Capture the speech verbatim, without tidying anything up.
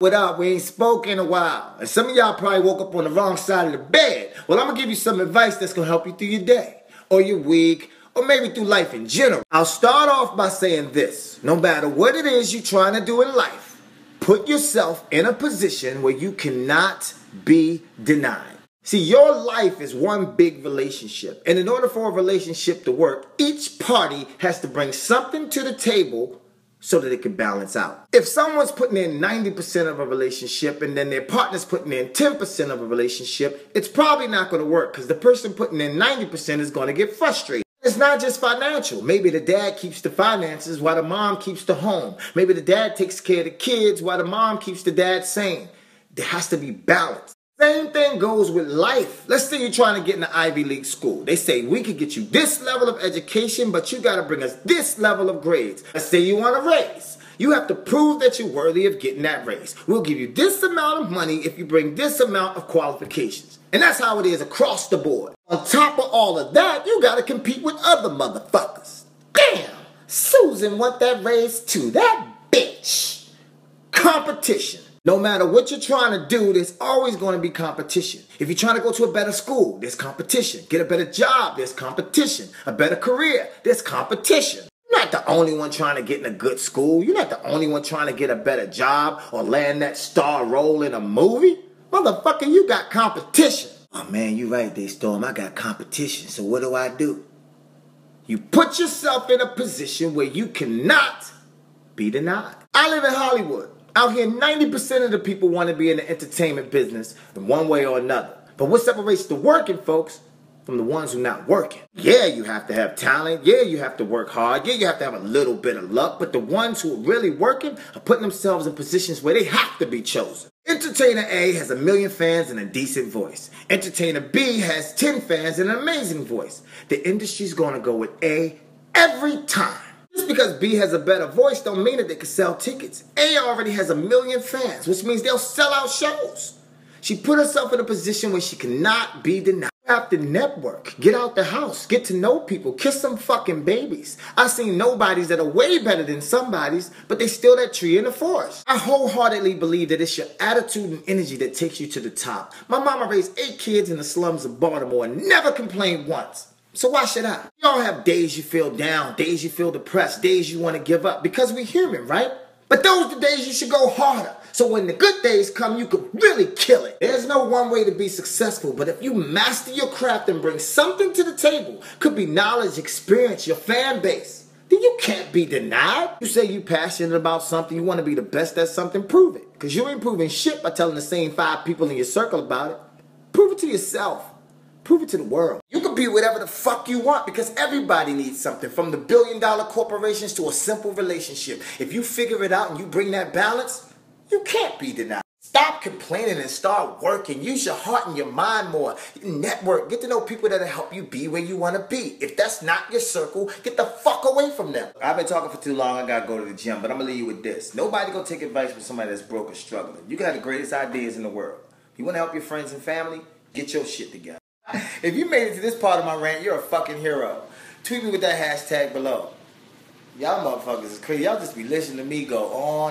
What up? We ain't spoke in a while. And some of y'all probably woke up on the wrong side of the bed. Well, I'm going to give you some advice that's going to help you through your day or your week or maybe through life in general. I'll start off by saying this. No matter what it is you're trying to do in life, put yourself in a position where you cannot be denied. See, your life is one big relationship. And in order for a relationship to work, each party has to bring something to the table so that it can balance out. If someone's putting in ninety percent of a relationship and then their partner's putting in ten percent of a relationship, it's probably not going to work because the person putting in ninety percent is going to get frustrated. It's not just financial. Maybe the dad keeps the finances while the mom keeps the home. Maybe the dad takes care of the kids while the mom keeps the dad sane. There has to be balance. Same thing goes with life. Let's say you're trying to get in an Ivy League school. They say, we could get you this level of education, but you got to bring us this level of grades. Let's say you want a raise. You have to prove that you're worthy of getting that raise. We'll give you this amount of money if you bring this amount of qualifications. And that's how it is across the board. On top of all of that, you got to compete with other motherfuckers. Damn, Susan want that raise too. That bitch. Competition. No matter what you're trying to do, there's always going to be competition. If you're trying to go to a better school, there's competition. Get a better job, there's competition. A better career, there's competition. You're not the only one trying to get in a good school. You're not the only one trying to get a better job or land that star role in a movie. Motherfucker, you got competition. Oh man, you're right, DeStorm. I got competition, so what do I do? You put yourself in a position where you cannot be denied. I live in Hollywood. Out here, ninety percent of the people want to be in the entertainment business in one way or another. But what separates the working folks from the ones who are not working? Yeah, you have to have talent. Yeah, you have to work hard. Yeah, you have to have a little bit of luck. But the ones who are really working are putting themselves in positions where they have to be chosen. Entertainer A has a million fans and a decent voice. Entertainer B has ten fans and an amazing voice. The industry's going to go with A every time. Just because B has a better voice don't mean that they can sell tickets. A already has a million fans, which means they'll sell out shows. She put herself in a position where she cannot be denied. You have to network, get out the house, get to know people, kiss some fucking babies. I've seen nobodies that are way better than somebodies, but they still that tree in the forest. I wholeheartedly believe that it's your attitude and energy that takes you to the top. My mama raised eight kids in the slums of Baltimore and never complained once. So why should I? We all have days you feel down, days you feel depressed, days you want to give up because we're human, right? But those are the days you should go harder. So when the good days come, you could really kill it. There's no one way to be successful, but if you master your craft and bring something to the table, could be knowledge, experience, your fan base, then you can't be denied. You say you're passionate about something, you want to be the best at something, prove it. Because you ain't proving shit by telling the same five people in your circle about it. Prove it to yourself. Prove it to the world. You can be whatever the fuck you want because everybody needs something, from the billion dollar corporations to a simple relationship. If you figure it out and you bring that balance, you can't be denied. Stop complaining and start working. Use your heart and your mind more. Network. Get to know people that'll help you be where you want to be. If that's not your circle, get the fuck away from them. I've been talking for too long. I got to go to the gym, but I'm going to leave you with this. Nobody going to take advice from somebody that's broke or struggling. You got the greatest ideas in the world. You want to help your friends and family? Get your shit together. If you made it to this part of my rant, you're a fucking hero. Tweet me with that hashtag below. Y'all motherfuckers is crazy. Y'all just be listening to me go on.